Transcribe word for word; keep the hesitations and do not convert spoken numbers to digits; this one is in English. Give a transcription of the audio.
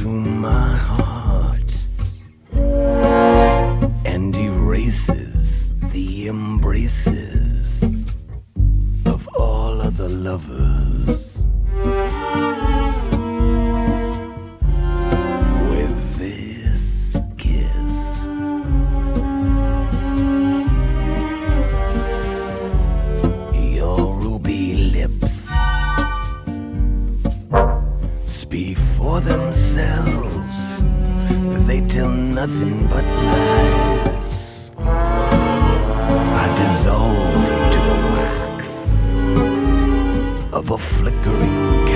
into my heart and erases the embraces of all other lovers. With this kiss, your ruby lips speak for themselves. They tell nothing but lies. I dissolve into the wax of a flickering